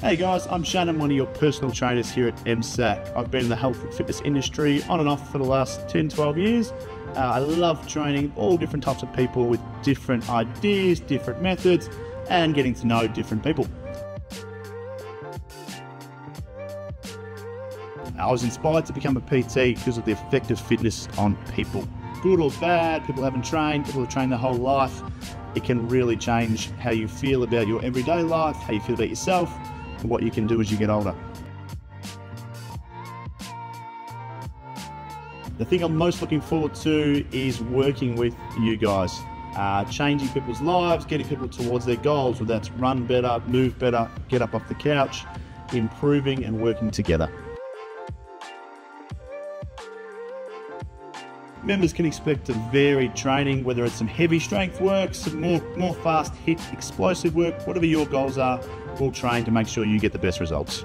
Hey guys, I'm Shannon, one of your personal trainers here at MSAC. I've been in the health and fitness industry on and off for the last 10-12 years. I love training all different types of people with different ideas, different methods, and getting to know different people. I was inspired to become a PT because of the effect of fitness on people. Good or bad, people haven't trained, people have trained their whole life. It can really change how you feel about your everyday life, how you feel about yourself, and what you can do as you get older. The thing I'm most looking forward to is working with you guys, changing people's lives, getting people towards their goals, whether that's run better, move better, get up off the couch, improving and working together. Members can expect a varied training, whether it's some heavy strength work, some more fast hit, explosive work, whatever your goals are, we'll train to make sure you get the best results.